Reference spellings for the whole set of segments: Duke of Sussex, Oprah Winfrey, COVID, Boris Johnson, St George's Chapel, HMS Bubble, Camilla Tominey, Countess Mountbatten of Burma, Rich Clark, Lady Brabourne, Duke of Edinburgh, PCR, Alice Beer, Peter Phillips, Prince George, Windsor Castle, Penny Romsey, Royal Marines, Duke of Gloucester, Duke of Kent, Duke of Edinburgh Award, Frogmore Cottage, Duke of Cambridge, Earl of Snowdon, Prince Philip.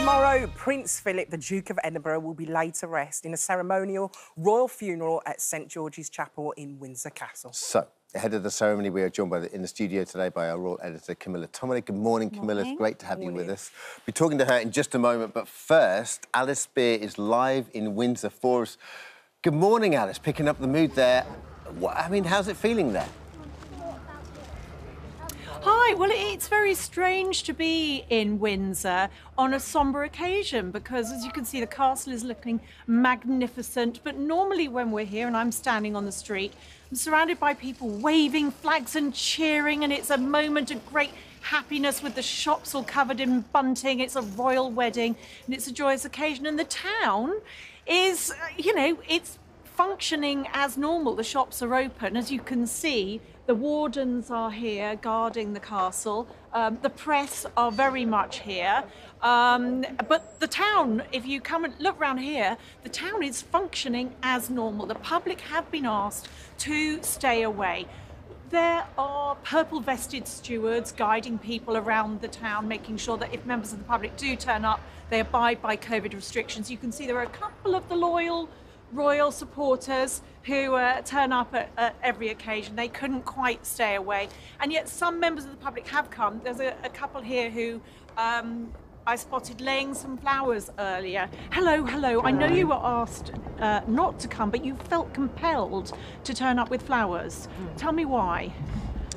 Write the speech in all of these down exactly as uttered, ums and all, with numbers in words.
Tomorrow, Prince Philip, the Duke of Edinburgh, will be laid to rest in a ceremonial royal funeral at St George's Chapel in Windsor Castle. So, ahead of the ceremony, we are joined by the, in the studio today by our royal editor, Camilla Tominey. Good morning, Camilla. Morning. It's great to have morning. you with us. We'll be talking to her in just a moment, but first, Alice Beer is live in Windsor for us. Good morning, Alice. Picking up the mood there. What, I mean, how's it feeling there? Hi, well, it's very strange to be in Windsor on a sombre occasion because, as you can see, the castle is looking magnificent. But normally when we're here and I'm standing on the street, I'm surrounded by people waving flags and cheering, and it's a moment of great happiness with the shops all covered in bunting. It's a royal wedding and it's a joyous occasion. And the town is, you know, it's functioning as normal. The shops are open, as you can see. The wardens are here guarding the castle. Um, the press are very much here. Um, but the town, if you come and look around here, the town is functioning as normal. The public have been asked to stay away. There are purple-vested stewards guiding people around the town, making sure that if members of the public do turn up, they abide by COVID restrictions. You can see there are a couple of the loyal royal supporters who uh, turn up at, at every occasion. They couldn't quite stay away, and yet some members of the public have come. There's a, a couple here who um, I spotted laying some flowers earlier. Hello, hello. I know you were asked uh, not to come, but you felt compelled to turn up with flowers. Mm. Tell me why.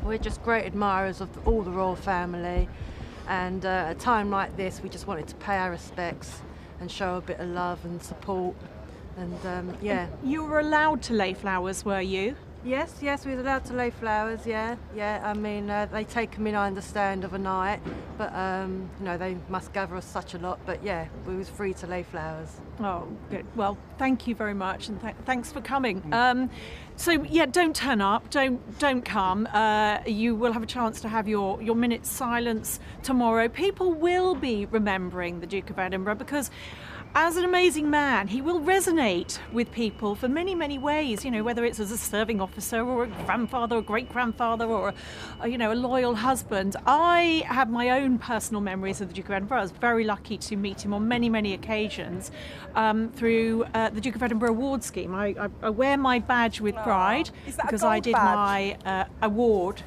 We're just great admirers of all the royal family, and uh, at a time like this we just wanted to pay our respects and show a bit of love and support. And um, yeah, and you were allowed to lay flowers, were you? Yes, yes, we were allowed to lay flowers. Yeah, yeah. I mean, uh, they take them in, I understand, of a night, but um, you know, they must gather us such a lot. But yeah, we was free to lay flowers. Oh, good. Well, thank you very much, and th thanks for coming. Um, so yeah, don't turn up. Don't don't come. Uh, you will have a chance to have your your minute's silence tomorrow. People will be remembering the Duke of Edinburgh because, as an amazing man, he will resonate with people for many, many ways, you know, whether it's as a serving officer or a grandfather or great-grandfather or, a, you know, a loyal husband. I have my own personal memories of the Duke of Edinburgh. I was very lucky to meet him on many, many occasions um, through uh, the Duke of Edinburgh Award scheme. I, I, I wear my badge with pride because I did my uh, award.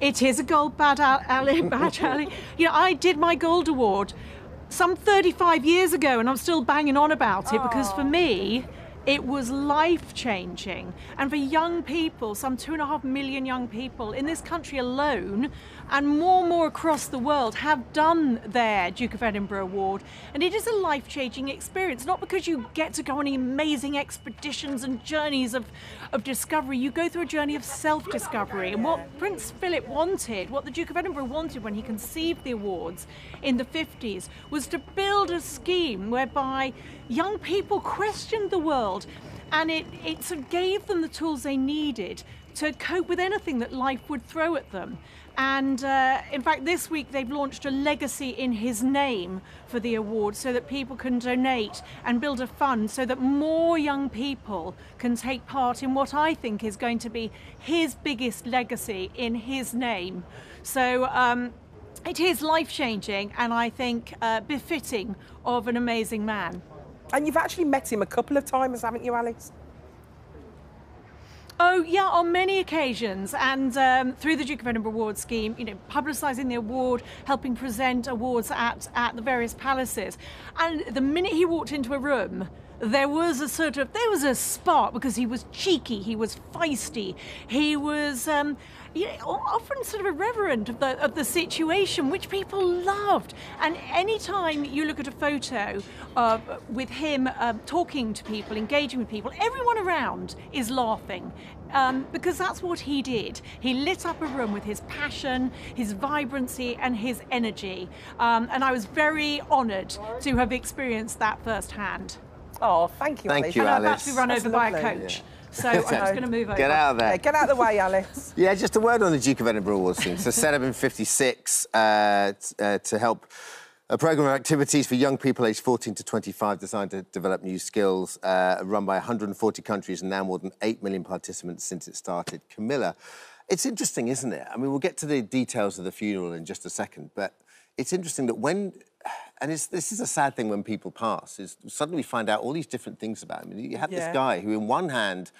It is a gold badge, Ali, badge, Ali. You know, I did my gold award some thirty-five years ago, and I'm still banging on about it. Aww. Because for me, it was life-changing. And for young people, some two and a half million young people in this country alone, and more and more across the world, have done their Duke of Edinburgh Award. And it is a life-changing experience, not because you get to go on amazing expeditions and journeys of, of discovery. You go through a journey of self-discovery. And what Prince Philip wanted, what the Duke of Edinburgh wanted when he conceived the awards in the fifties, was to build a scheme whereby young people questioned the world, and it, it sort of gave them the tools they needed to cope with anything that life would throw at them. And uh, in fact, this week they've launched a legacy in his name for the award so that people can donate and build a fund so that more young people can take part in what I think is going to be his biggest legacy in his name. So um, it is life-changing, and I think uh, befitting of an amazing man. And you've actually met him a couple of times, haven't you, Alice? Oh, yeah, on many occasions, and um, through the Duke of Edinburgh Award scheme, you know, publicising the award, helping present awards at, at the various palaces. And the minute he walked into a room, there was a sort of, there was a spark, because he was cheeky, he was feisty, he was um, you know, often sort of irreverent of the, of the situation, which people loved. And any time you look at a photo uh, with him uh, talking to people, engaging with people, everyone around is laughing. Um, because that's what he did. He lit up a room with his passion, his vibrancy and his energy. Um, and I was very honoured to have experienced that firsthand. Oh, thank you, thank Alice. you, and Alice. I'm about to be run that's over lovely. by a coach. Yeah. So I'm just going to move over. Get out of there. Yeah, get out of the way, Alice. Yeah, just a word on the Duke of Edinburgh Award scheme. So set up in fifty-six uh, uh, to help a programme of activities for young people aged fourteen to twenty-five designed to develop new skills, uh, run by one hundred and forty countries and now more than eight million participants since it started. Camilla, It's interesting, isn't it? I mean, we'll get to the details of the funeral in just a second, but it's interesting that when... And it's, this is a sad thing when people pass, is suddenly we find out all these different things about him. You had yeah. this guy who, in one hand,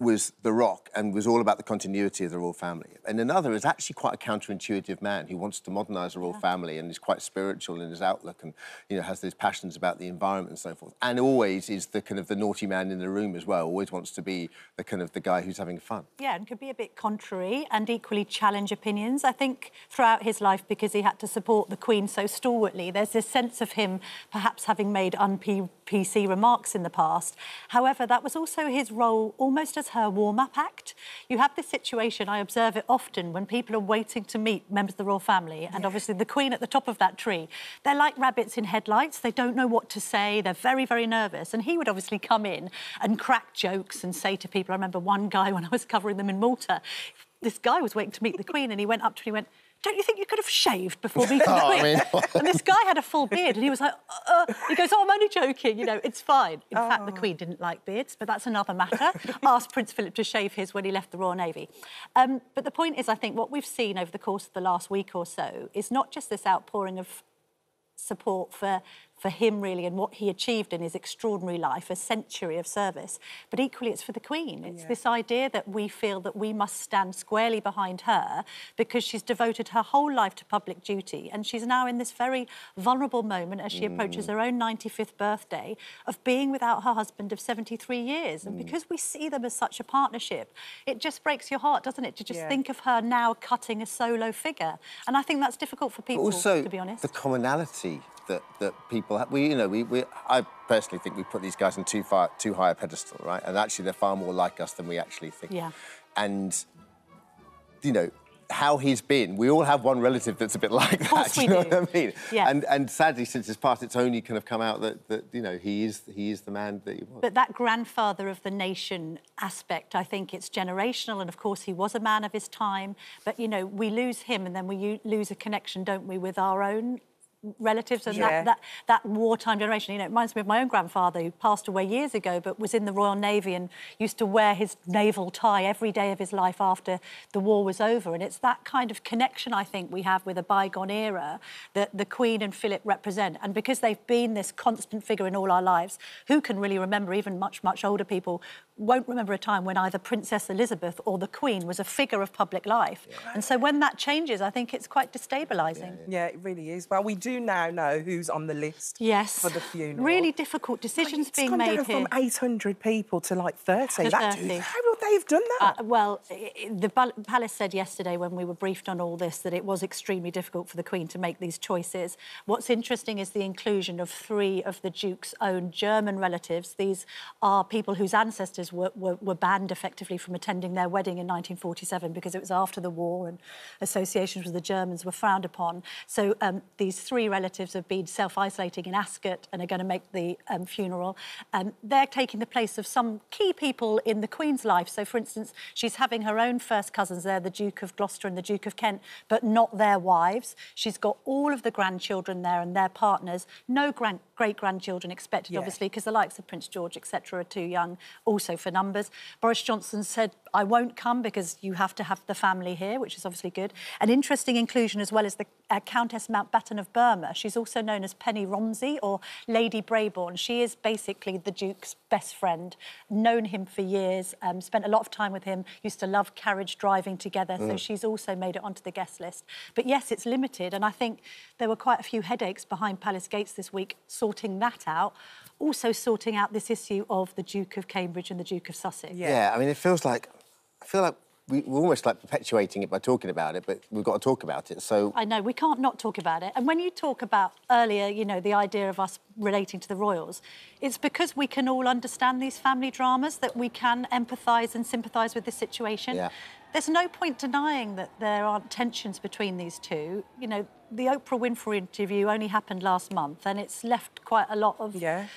was the rock and was all about the continuity of the royal family. And another is actually quite a counterintuitive man who wants to modernise the royal yeah. family and is quite spiritual in his outlook and, you know, has those passions about the environment and so forth. And always is the kind of the naughty man in the room as well, always wants to be the kind of the guy who's having fun. Yeah, and could be a bit contrary and equally challenge opinions, I think, throughout his life, because he had to support the Queen so stalwartly. There's this sense of him perhaps having made un-P C remarks in the past. However, that was also his role almost as her warm-up act. You have this situation, I observe it often, when people are waiting to meet members of the royal family and yeah. obviously the Queen at the top of that tree. They're like rabbits in headlights. They don't know what to say. They're very, very nervous. And he would obviously come in and crack jokes and say to people, I remember one guy when I was covering them in Malta, this guy was waiting to meet the Queen and he went up to him and he went, don't you think you could have shaved before meeting oh, the Queen? I mean, and this guy had a full beard and he was like, uh, uh. He goes, oh, I'm only joking, you know, it's fine. In oh. fact, the Queen didn't like beards, but that's another matter. Asked Prince Philip to shave his when he left the Royal Navy. Um, but the point is, I think, what we've seen over the course of the last week or so is not just this outpouring of support for... for him, really, and what he achieved in his extraordinary life, a century of service. But equally, it's for the Queen. It's yeah. this idea that we feel that we must stand squarely behind her because she's devoted her whole life to public duty and she's now in this very vulnerable moment as she mm. approaches her own ninety-fifth birthday of being without her husband of seventy-three years. And mm. because we see them as such a partnership, it just breaks your heart, doesn't it, to just yeah. think of her now cutting a solo figure. And I think that's difficult for people, also, to be honest. Also, the commonality that, that people... We, you know, we, we, I personally think we put these guys on too far, too high a pedestal, right? And actually, they're far more like us than we actually think. Yeah. And, you know, how he's been, we all have one relative that's a bit like that. Of course we do. You know what I mean? Yeah. And, and sadly, since his past, it's only kind of come out that, that, you know, he is, he is the man that he was. But that grandfather of the nation aspect, I think it's generational, and of course he was a man of his time. But, you know, we lose him and then we lose a connection, don't we, with our own relatives and yeah. that, that, that wartime generation. You know, it reminds me of my own grandfather who passed away years ago but was in the Royal Navy and used to wear his naval tie every day of his life after the war was over. And it's that kind of connection, I think, we have with a bygone era that the Queen and Philip represent. And because they've been this constant figure in all our lives, who can really remember, even much, much older people, won't remember a time when either Princess Elizabeth or the Queen was a figure of public life. Yeah. And so when that changes, I think it's quite destabilising. Yeah, yeah. yeah, it really is. Well, we do now know who's on the list yes. for the funeral. Really difficult decisions like, being made here. It's gone down from eight hundred people to, like, thirty. That, thirty. How would they have done that? Uh, well, the palace said yesterday when we were briefed on all this that it was extremely difficult for the Queen to make these choices. What's interesting is the inclusion of three of the Duke's own German relatives. These are people whose ancestors Were, were, were banned effectively from attending their wedding in nineteen forty-seven because it was after the war and associations with the Germans were frowned upon. So um, these three relatives have been self-isolating in Ascot and are going to make the um, funeral. Um, they're taking the place of some key people in the Queen's life. So, for instance, she's having her own first cousins there, the Duke of Gloucester and the Duke of Kent, but not their wives. She's got all of the grandchildren there and their partners. No grand great-grandchildren expected, yeah. obviously, because the likes of Prince George, et cetera, are too young. Also for numbers. Boris Johnson said, I won't come because you have to have the family here, which is obviously good. An interesting inclusion as well is the uh, Countess Mountbatten of Burma. She's also known as Penny Romsey or Lady Brabourne. She is basically the Duke's best friend, known him for years, um, spent a lot of time with him, used to love carriage driving together, mm. so she's also made it onto the guest list. But yes, it's limited, and I think there were quite a few headaches behind Palace Gates this week sorting that out. Also sorting out this issue of the Duke of Cambridge and the Duke of Sussex. Yeah, yeah, I mean, it feels like... I feel like we, we're almost, like, perpetuating it by talking about it, but we've got to talk about it, so... I know, we can't not talk about it. And when you talk about earlier, you know, the idea of us relating to the royals, it's because we can all understand these family dramas that we can empathise and sympathise with this situation. Yeah. There's no point denying that there aren't tensions between these two. You know, the Oprah Winfrey interview only happened last month and it's left quite a lot of... Yeah.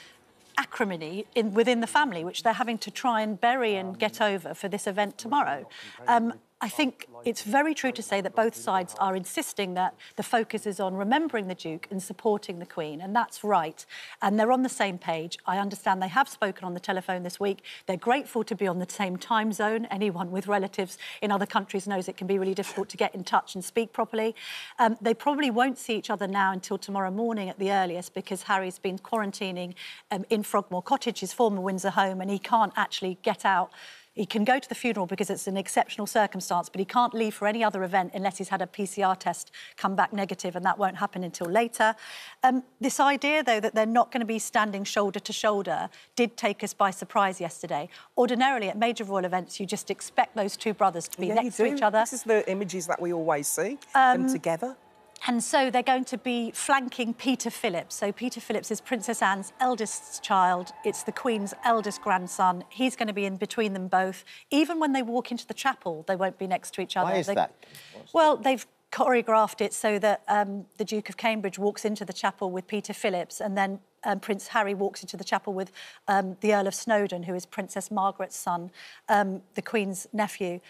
acrimony in, within the family, which they're having to try and bury and get over for this event tomorrow. Um, I think it's very true to say that both sides are insisting that the focus is on remembering the Duke and supporting the Queen, and that's right. And they're on the same page. I understand they have spoken on the telephone this week. They're grateful to be on the same time zone. Anyone with relatives in other countries knows it can be really difficult to get in touch and speak properly. Um, they probably won't see each other now until tomorrow morning at the earliest, because Harry's been quarantining um, in Frogmore Cottage, his former Windsor home, and he can't actually get out. He can go to the funeral because it's an exceptional circumstance, but he can't leave for any other event unless he's had a P C R test come back negative, and that won't happen until later. Um, this idea, though, that they're not going to be standing shoulder to shoulder did take us by surprise yesterday. Ordinarily, at major royal events, you just expect those two brothers to be yeah, next to each other. This is the images that we always see, um, them together. And so they're going to be flanking Peter Phillips. So Peter Phillips is Princess Anne's eldest child. It's the Queen's eldest grandson. He's going to be in between them both. Even when they walk into the chapel, they won't be next to each other. Why is they... that? What's well, that? They've choreographed it so that um, the Duke of Cambridge walks into the chapel with Peter Phillips, and then um, Prince Harry walks into the chapel with um, the Earl of Snowdon, who is Princess Margaret's son, um, the Queen's nephew.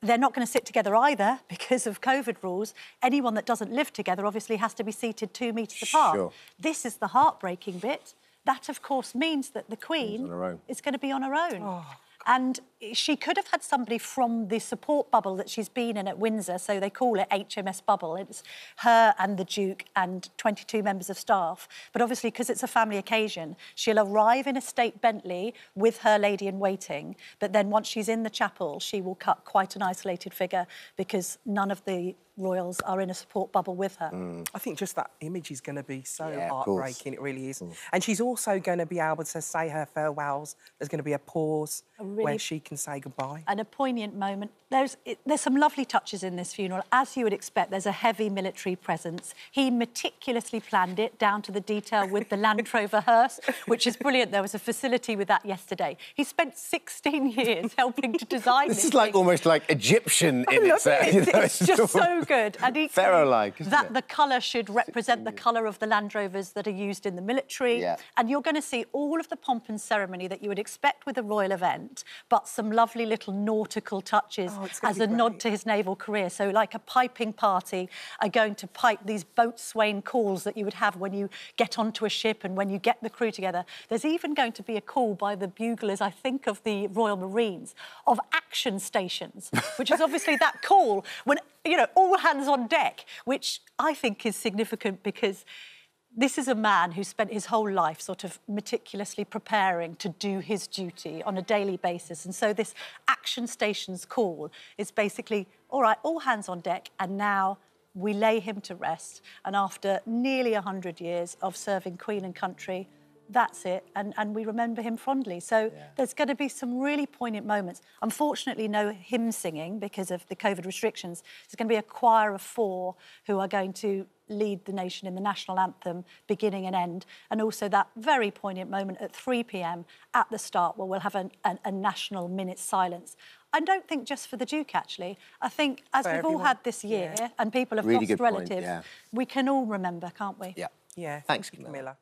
They're not going to sit together either because of COVID rules. Anyone that doesn't live together obviously has to be seated two metres apart. Sure. This is the heartbreaking bit. That, of course, means that the Queen is going to be on her own. Oh. And she could have had somebody from the support bubble that she's been in at Windsor, so they call it H M S Bubble. It's her and the Duke and twenty-two members of staff. But obviously, because it's a family occasion, she'll arrive in a state Bentley with her lady-in-waiting, but then once she's in the chapel, she will cut quite an isolated figure because none of the royals are in a support bubble with her. Mm. I think just that image is going to be so yeah, heartbreaking, it really is. Mm. And she's also going to be able to say her farewells. There's going to be a pause a really where she can say goodbye. And a poignant moment. There's, it, there's some lovely touches in this funeral. As you would expect, there's a heavy military presence. He meticulously planned it down to the detail with the Land Rover hearse, which is brilliant. There was a facility with that yesterday. He spent sixteen years helping to design this. This is like thing. almost like Egyptian I in love itself. It. It's, you know, it's, it's just so good. And equally, that it? the colour should represent the colour of the Land Rovers that are used in the military. Yeah. And you're going to see all of the pomp and ceremony that you would expect with a royal event, but some lovely little nautical touches oh, as a great. nod to his naval career. So, like a piping party, are going to pipe these boatswain calls that you would have when you get onto a ship and when you get the crew together. There's even going to be a call by the buglers, I think, of the Royal Marines, of action stations, which is obviously that call when, you know, all hands on deck, which I think is significant because this is a man who spent his whole life sort of meticulously preparing to do his duty on a daily basis. And so this action station's call is basically, all right, all hands on deck, and now we lay him to rest. And after nearly one hundred years of serving Queen and country, that's it, and, and we remember him fondly. So yeah. there's going to be some really poignant moments. Unfortunately, no hymn singing because of the COVID restrictions. There's going to be a choir of four who are going to lead the nation in the national anthem, beginning and end, and also that very poignant moment at three p m at the start where we'll have an, an, a national minute silence. I don't think just for the Duke, actually. I think as for we've everyone. all had this year yeah. and people have really lost relatives, yeah. we can all remember, can't we? Yeah. Yeah. Thanks, Camilla. Camilla.